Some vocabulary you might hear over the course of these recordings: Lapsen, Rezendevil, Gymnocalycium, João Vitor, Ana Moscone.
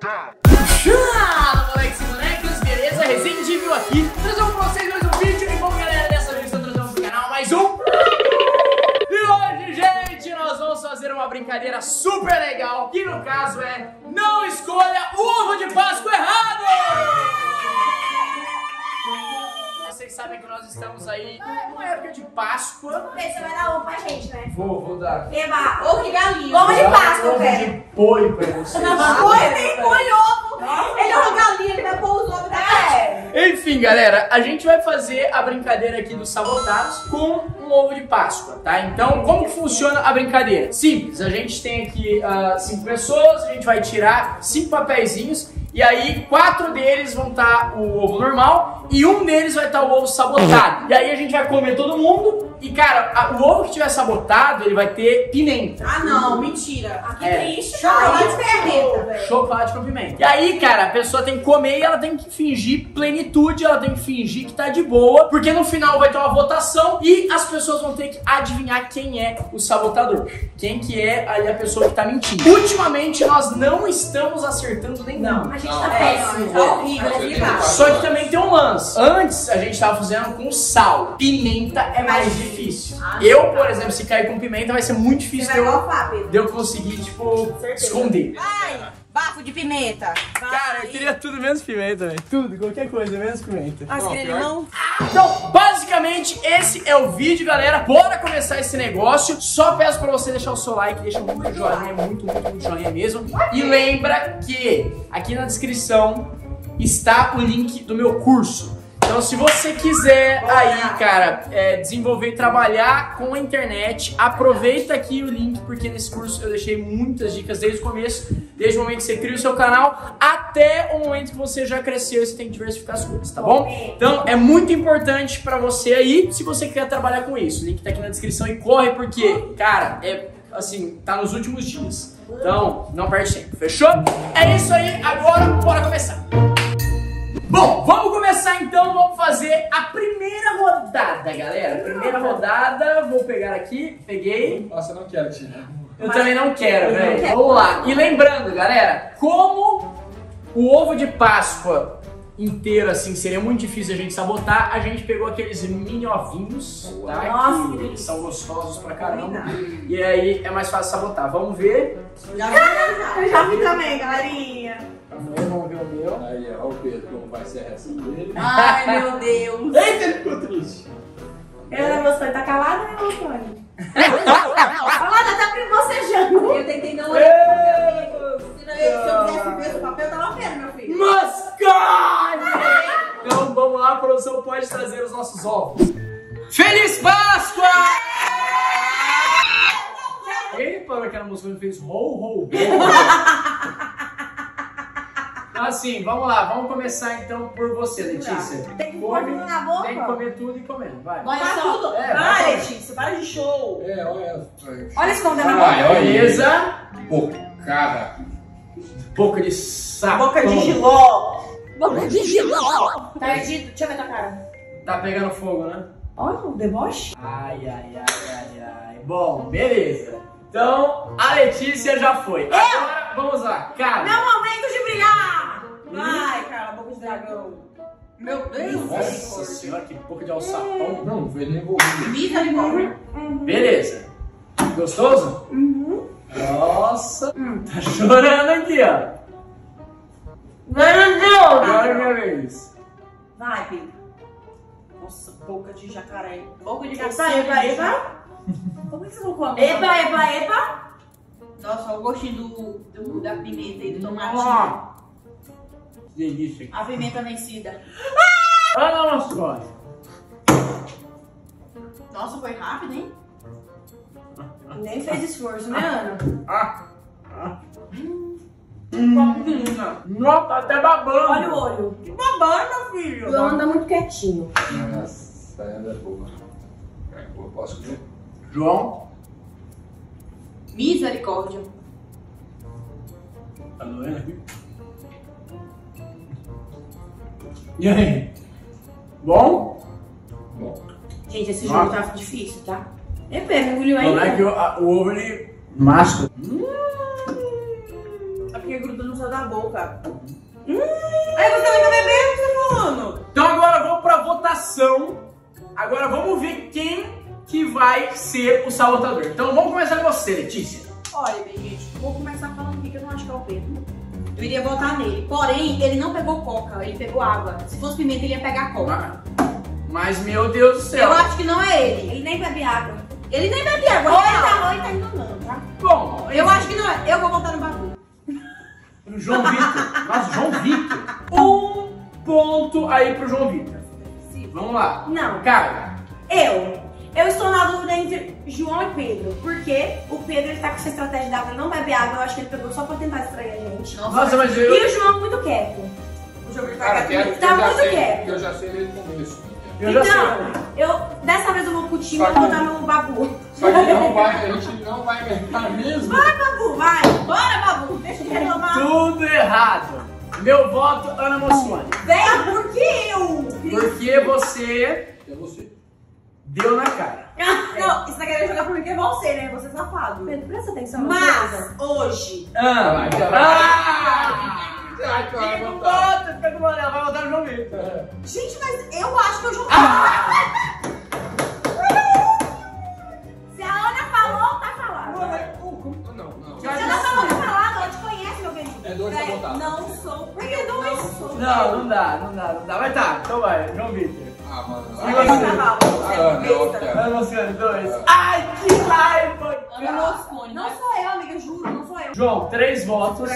Fala, moleques e moleques, beleza? Rezendevil aqui, trazendo pra vocês mais um vídeo. E bom, galera, dessa vez estou trazendo pro canal mais um. E hoje, gente, nós vamos fazer uma brincadeira super legal, que no caso é: não escolha o ovo de Páscoa errado! Vocês sabem que nós estamos aí numa época de Páscoa. Você vai dar ovo pra gente, né? Vou dar. Eba, ovo de galinha. Ovo de Páscoa, velho. Ovo de boi pra vocês. Boi tem boi ovo. Nossa. Ele é uma galinha, ele vai pôr os ovos da galinha. Enfim, galera, a gente vai fazer a brincadeira aqui dos sabotados com um ovo de Páscoa, tá? Então, como que funciona a brincadeira? Simples, a gente tem aqui 5 pessoas, a gente vai tirar 5 papeizinhos. E aí, 4 deles vão estar o ovo normal e um deles vai estar o ovo sabotado. E aí a gente vai comer todo mundo e, cara, o ovo que tiver sabotado, ele vai ter pimenta. Ah, não, mentira. Aqui tem chocolate pimenta. Chocolate com pimenta. E aí, cara, a pessoa tem que comer e ela tem que fingir plenitude, ela tem que fingir que tá de boa, porque no final vai ter uma votação e as pessoas vão ter que adivinhar quem é o sabotador. Quem que é ali a pessoa que tá mentindo. Ultimamente, nós não estamos acertando nem não. Só que também tem um lance. Antes a gente tava fazendo com sal. Pimenta é mais difícil. Eu, por exemplo, se cair com pimenta vai ser muito difícil de eu conseguir, tipo, esconder. Vai! Bafo de pimenta! Cara, eu queria tudo menos pimenta, velho. Tudo, qualquer coisa, menos pimenta. Ah, você queria limão? Então, basicamente, esse é o vídeo, galera. Bora começar esse negócio. Só peço pra você deixar o seu like, deixa muito joinha, muito joinha mesmo. E lembra que aqui na descrição está o link do meu curso. Então, se você quiser aí, cara, desenvolver e trabalhar com a internet, aproveita aqui o link, porque nesse curso eu deixei muitas dicas desde o começo, desde o momento que você cria o seu canal, até o momento que você já cresceu e você tem que diversificar as coisas, tá bom? Então, é muito importante pra você aí, se você quer trabalhar com isso. O link tá aqui na descrição e corre, porque, cara, assim, tá nos últimos dias. Então, não perde tempo, fechou? É isso aí, agora bora começar! Bom, vamos começar então, vamos fazer a primeira rodada, galera. Primeira rodada, vou pegar aqui, peguei. Nossa, eu não quero tirar. Eu também não quero, velho. Vamos lá. E lembrando, galera, como o ovo de Páscoa inteiro, assim, seria muito difícil a gente sabotar, a gente pegou aqueles mini ovinhos, tá? Nossa, que eles são gostosos pra caramba. E aí é mais fácil sabotar. Vamos ver. Eu já vi também, galerinha. Vamos ver o meu. Aí, ó, o Pedro, como vai ser a reação dele. Ai, meu Deus. Eita, ele ficou triste. Ela, meu sonho, tá calada, né, meu sonho? Calada, tá bocejando. Eu tentei não olhar pro meu amigo. Se eu quisesse ver o papel, tava vendo, meu filho. Mas, cara! Então, vamos lá, a produção pode trazer os nossos ovos. Feliz Páscoa! Ele parou aquela música e fez ho, ho, ho. Assim, vamos lá, vamos começar então por você, Letícia. Tem que pôr tudo na boca? Tem que comer tudo e comer, vai. Olha só, vai, Letícia, para de show. Olha esse condenado. Beleza. Bocada. Boca de saco. Boca de giló. Boca de giló. Tá perdido, deixa eu ver tua cara. Tá pegando fogo, né? Olha o deboche. Ai. Bom, beleza. Então, a Letícia já foi. Agora, vamos lá, cara. Meu momento de brilhar. Vai, cara, boca de dragão. Meu Deus. Nossa senhora, que boca de alçapão. Não, foi nem envolvido. Vida de morrer. Beleza. Gostoso? Uhum. Nossa. Tá chorando aqui, ó. Meu Deus. Agora é minha vez. Vai, Pedro. Nossa, boca de jacaré. Boca de jacaré. Eba. Como é que você colocou a boca? Eba. Nossa, o gostinho da pimenta e do tomate. Ó. Delícia. A pimenta vencida. Olha as costas. Nossa, foi rápido, hein? Nem fez esforço, né, Ana? Nossa, tá até babando. Olha o olho. Que babando, filho. Ela anda muito quietinho. Nossa, ela é boa. Eu posso comer? João. Misericórdia. Tá doendo aqui? E aí? Bom? Bom. Gente, esse jogo tá difícil, tá? É pera, engoliu ainda. Não é que o ovo ele masca. É porque grudou no céu da boca. Aí você ainda bebeu o que você tá falando. Então agora vamos pra votação. Agora vamos ver quem que vai ser o sabotador. Então vamos começar com você, Letícia. Olha, bem, gente, vou começar falando aqui que eu não acho que é o Pedro. Eu iria votar nele. Porém, ele não pegou coca, ele pegou água. Se fosse pimenta, ele ia pegar coca. Mas, meu Deus do céu. Eu acho que não é ele. Ele nem bebe água. Ele nem bebe água. Ou ele tá enganando, tá? Bom, eu acho que não é. Eu vou votar no bagulho. Pro João Vitor. Mas, João Vitor. Um ponto aí pro João Vitor. Vamos lá. Não. Cara. Eu estou na dúvida entre João e Pedro, porque o Pedro está com essa estratégia da água, não beber água, eu acho que ele pegou só pra tentar distrair a gente. Nossa, mas eu... E o João muito quieto. O João muito quieto. Tá muito quieto. Eu já sei ele no começo. Dessa vez eu vou pro time e vou dar no Babu. Só que não vai, a gente não vai ganhar mesmo. Bora, Babu, vai. Bora, Babu. Deixa eu reclamar. Tudo errado. Meu voto, Ana Mossoni. Vem, por que eu? Porque você... É você. Deu na cara. Não, você tá querendo jogar por mim, que é você, né? Você é safado. Pedro, presta atenção. Mas, hoje... Vai botar no João Vitor. Gente, mas eu acho que eu joguei. Se a Ana falou, tá falado. Não. Se a Ana falou, tá falado. Ela te conhece, meu querido. É dois sabotados. Não sou. Por que dois? Não dá. Mas tá, então vai, João Vitor. Ai, que raiva! Não sou eu, amiga, eu juro, não sou eu. João, 3 votos.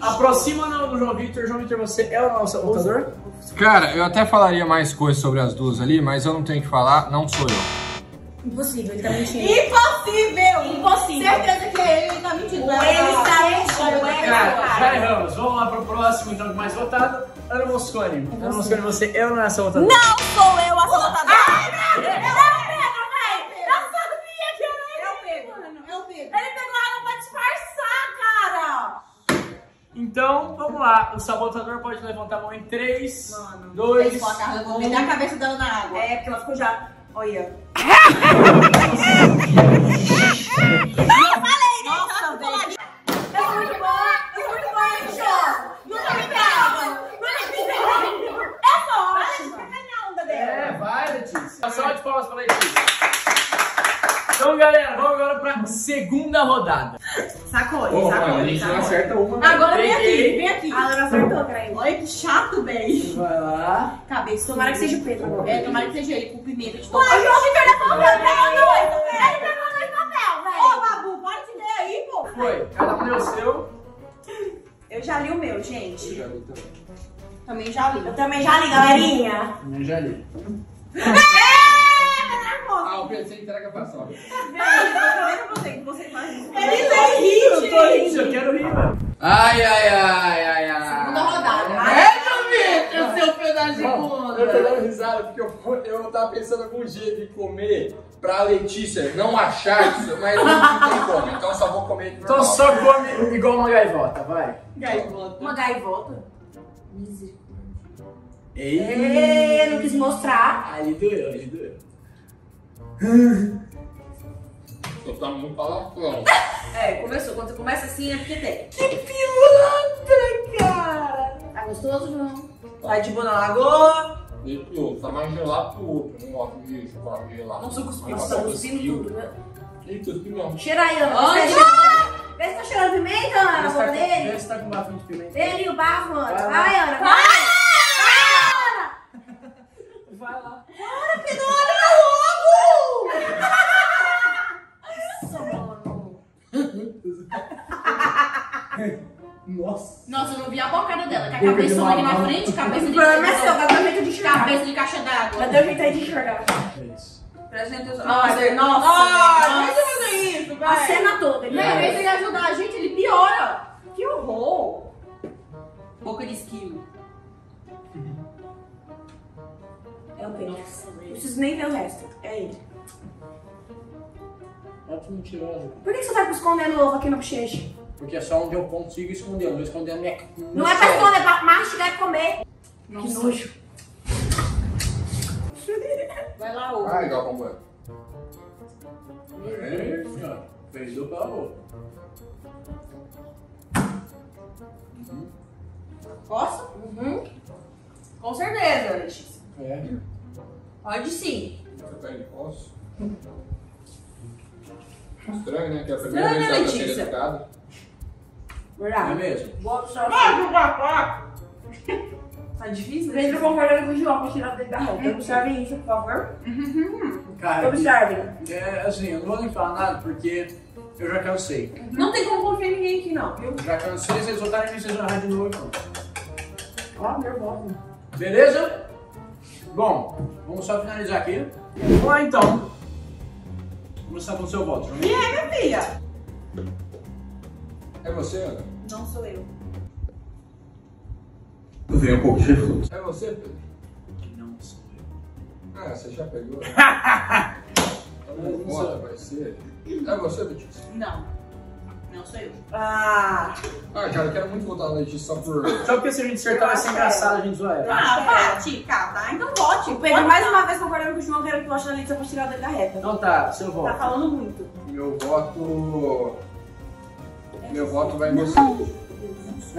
Aproxima do João Vitor. João Vitor, você é o nosso votador? Cara, eu até falaria mais coisas sobre as duas ali, mas eu não tenho que falar, não sou eu. Impossível, ele tá mentindo. Impossível! Certeza que é ele tá mentindo. Ele está mentindo. Cara, erramos. Vamos lá pro próximo, então, mais votado. Ana Moscone. Ana Moscone, você é ou não é a sabotadora? Não sou eu a sabotadora! Ai, meu Deus! Eu pego. Ele pegou água pra disfarçar, cara! Então, vamos lá. O sabotador pode levantar a mão em 3, 2, 1... Vou me dar a cabeça dela na água. É, porque ela ficou já... Olha. Então, galera, vamos agora pra segunda rodada. Sacou. A gente não acerta uma. Agora vem aqui. A Laura acertou, cara. Olha que chato, velho. Vai lá. Cabeça. Tomara que seja o Pedro. É, tomara que seja ele, com pimenta de tomate. Ué, João Vitor pegou dois, velho. Ele pegou 2 papéis, velho. Ô, Babu, pode se ver aí, pô. Foi. Cada um deu o seu. Eu já li o meu, gente. Eu já li também. Eu também já li, galerinha. O Pedro, você entrega pra sogra. Eu quero rir, mano. Ai. Segunda rodada. Meu Vitor, seu pedaço de bunda. Eu tô dando risada porque eu tava pensando algum jeito de comer pra Letícia não achar isso, mas eu não tem como, então só vou comer. Então só come igual uma gaivota, vai. Gaivota. Uma gaivota? Ei, eu não quis mostrar. Ele doeu. Você tá muito palavrão. É, começou. Quando você começa assim é porque tem. Que pilantra, cara! Tá gostoso, João? Vai de boa na lagoa. Tá mais gelado que o outro. Não gosto de chocolate gelado. Nossa, eu cuspindo tudo, né? Eita, cuspindo mesmo. Cheira aí, Ana. Vê se tá cheirando pimenta, Ana, na boca dele. Vê se tá com bafo de pimenta. Vê o bafo, Ana. Vai, Ana. Vai lá. Bora, Pedro! Nossa, eu não vi a bocada dela, que a cabeça só aqui na frente, cabeça de caixa d'água. Mas deu jeito aí de enxergar. Presta atenção. Nossa, deixa eu fazer isso, velho. A cena toda. Ao invés de ele ajudar a gente, ele piora. Que horror. Boca de esquilo. É o Pedro. Não preciso nem ver o resto. É ele. Por que você tá escondendo ovo aqui na bochecha? Porque é só onde eu consigo esconder, eu vou esconder a minha... Não é pra esconder, é pra mastigar e comer. Nossa. Que nojo. Vai lá, ovo. Ah, legal, como é. Fez o ovo. Uhum. Posso? Uhum. Com certeza, Letícia. É. Pode sim. Você pede posso? Estranho, né? Que é a primeira vez que ela chega educada. Verdade. É mesmo? Boa pro senhor. Tá difícil? Né? Veja concordando com o João pra tirar o dedo da roupa. Observem isso, por favor. Cara, observem. É assim, eu não vou nem falar nada porque eu já cansei. Não tem como confiar em ninguém aqui, não, viu? Já cansei, vocês voltarem e vocês narrar de novo, então. Ó, nervoso. Beleza? Bom, vamos só finalizar aqui. Vamos lá, então. Começar com o seu voto. E é, minha filha? É você, Ana? Não, sou eu. Eu venho um pouco de refluxo. É você, Pedro? Não, sou eu. Ah, você já pegou? Né? Não conta, vai ser. É você, Letícia? Não. Não sou eu. Ah, cara, eu quero muito voltar na Letícia só por... Só porque se a gente acertar vai ser engraçado, a gente zoa ela. Ah, Pati, tá? Então vote. Pedro, mais uma vez concordando com o João, quero que eu ache a Letícia pra tirar dele da reta. Então tá, seu voto. Tá falando muito. Meu voto... Meu voto vai em você.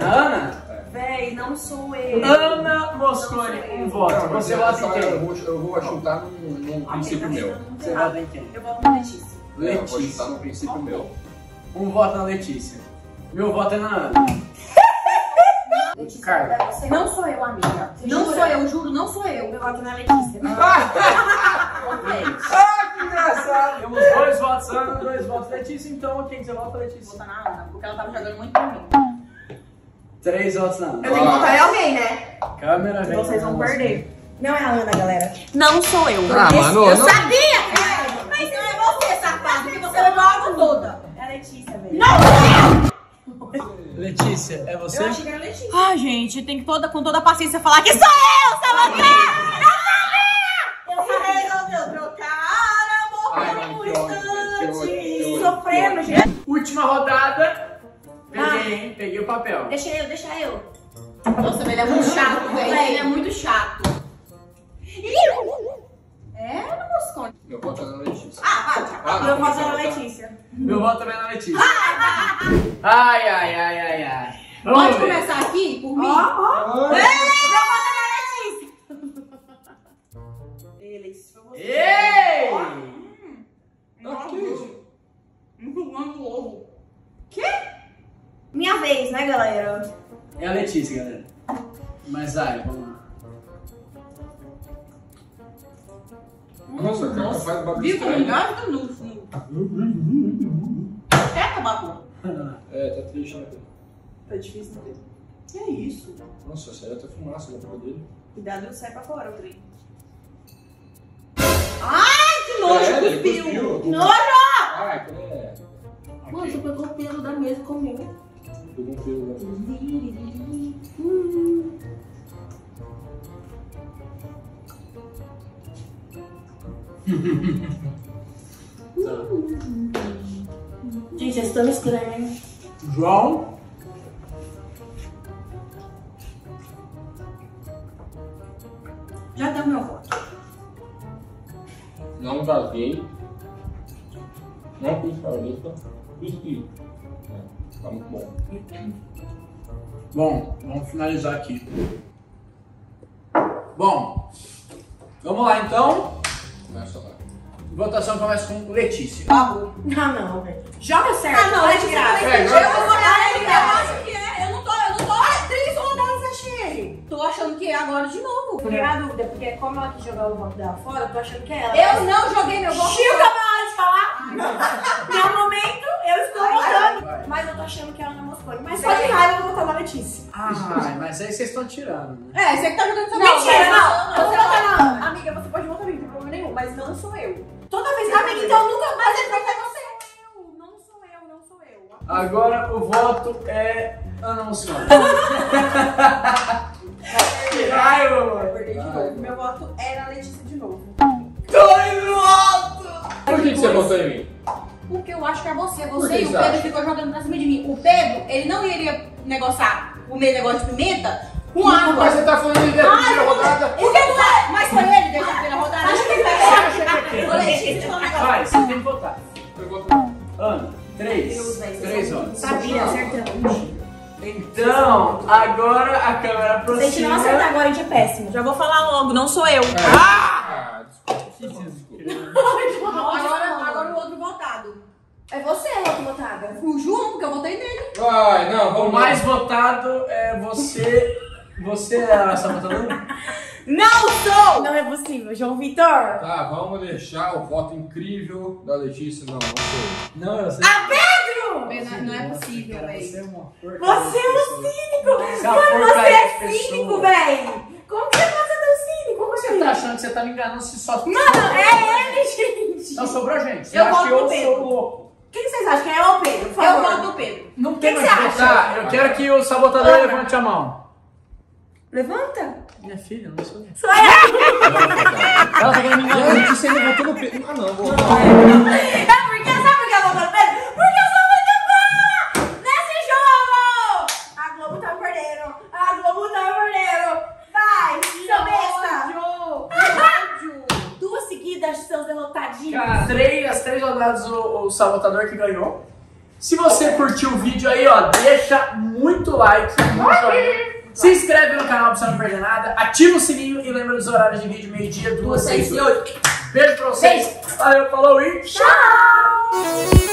Ana? Véi, não sou eu. Ana Moscone, um voto. Não, você vota em quem? Eu vou chutar num princípio meu. Você vota em quem? Eu voto na Letícia. Eu vou chutar num princípio meu. Um voto na Letícia. Meu voto é na Ana. Letícia, cara. Não sou eu, amiga. Não sou eu, juro, não sou eu. Meu voto na Letícia. Ah, que engraçado. Temos dois votos Ana, dois votos Letícia. Então, quem você vota, Letícia? Vou votar na Ana, porque ela tava jogando muito pra mim. 3 votos na Ana. Eu tenho que votar em alguém, né? Câmera, gente. Vocês vão perder. Não é a Ana, galera. Não sou eu. Ah, mano, eu sabia que era eu. Mas não é você, safado, porque você levou a água toda. É a Letícia, velho. Não! Letícia, é você? Eu achei que era a Letícia. Ah, gente, tem que com toda a paciência falar que sou eu, Samantha! Eu falei no meu trocar, amor, por instante. Sofrendo, gente. Última rodada. Peguei, hein? Peguei o papel. Deixa eu. Nossa, ele é muito chato, velho. Ele é muito chato. É, não Moscone. Meu voto é na Letícia. Ah, vai. Meu voto é na Letícia. Meu voto é na Letícia. Ai. Pode começar aqui por mim? Ó. Meu voto é na Letícia. Isso foi você. Ei! Não pulando o ovo. Quê? Minha vez, né, galera? É a Letícia, galera. Mas ai, vamos lá. Nossa, cara, faz bagulho. Vivo ligado no fundo. Quer tomar pô? É, tá triste, né? Tá difícil, né? Que é isso? Nossa, saiu até fumaça da boca dele. Cuidado, ele sai pra fora o trem. Ai, que nojo, cuspiu! Que nojo! Ai, que é. Mano, você pegou o pelo da mesa comigo. Pegou um pelo da mesa. Tá. Gente, vocês estão estranhos. João? Já deu meu voto. Não vazei. Não fiz favorita. Fiz. Tá muito bom. Bom, vamos finalizar aqui. Bom, vamos lá então. Começa lá. Votação começa com Letícia. Não, velho. Joga certo. Não, Letícia. Eu acho que é. Eu não tô. Ah, 3 rodadas achei ele. Tô achando que é agora de novo. Por a dúvida, porque como ela quis jogar o voto dela fora, eu tô achando que é ela. Eu não joguei meu voto. Chico, na hora de falar. Meu momento, eu estou votando. Mas eu tô achando que ela não mostrou. Mas só de raiva eu vou votar na Letícia. Ah, mas aí vocês estão tirando, né? É, você que tá jogando também. Mentira, não. Eu vou votar na Ana. Amiga, você pode votar em mim, não tem problema nenhum. Mas não sou eu. Toda vez que amiga, então nunca mais eu vou votar você. Não sou eu. Agora o voto é Ana Moscone. Que raiva, mano. Eu perdi de novo. Meu voto é na Letícia de novo. Por que você votou em mim? Porque eu acho que é você. Você e o Pedro ficou jogando pra cima de mim. O Pedro, ele não iria negociar o meu negócio de pimenta com água. Mas você tá falando de primeira rodada? Por que não é? Mas foi ele desde a primeira rodada. Acho que ele vai ganhar. Vai, você tem que votar. Ana, 3. Sabia, acertamos. Então, agora a câmera aproxima. Se a gente não acertar agora, a gente é péssimo. Já vou falar logo, não sou eu. Ah! Desculpa. Agora o outro votado. É você, outro votado. O João, porque eu votei nele. Ai, não, vamos. O mais votado é você. Você é a essa votadora? Não sou! Não é possível, João Vitor. Tá, vamos deixar o voto incrível da Letícia. Não, não sou eu. Não, eu sei. Ah, Pedro! Não é possível, velho. Você é uma porcaria. Você é um cínico! Mano, você é cínico, velho! Como que você pode ser tão cínico? Como você tá achando que você tá me enganando se só... Mano, é ele, gente! Não, sobrou gente. Você acha que eu sou louco? Quem vocês acham que é o Pedro? Por favor. Eu voto do Pedro. Não tem mais voto. Tá, eu quero que o sabotador levante a mão. Levanta! Minha filha, não sou eu. Sou eu! Ela tá me enganando. A gente sempre votou no Pedro. Ah, não, vou votar. Sabe por que ela votou no Pedro? Porque eu sou muito boa nesse jogo! A Globo tá perdendo. A Globo tá perdendo. Vai, seu besta! Duas seguidas, seus derrotadinhos. As três rodadas o sabotador que ganhou. Se você curtiu o vídeo aí, ó, deixa muito like. Se inscreve no canal pra você não perder nada, ativa o sininho e lembra dos horários de vídeo, meio-dia, 2, 6 e 8. Beijo pra vocês, valeu, falou e tchau!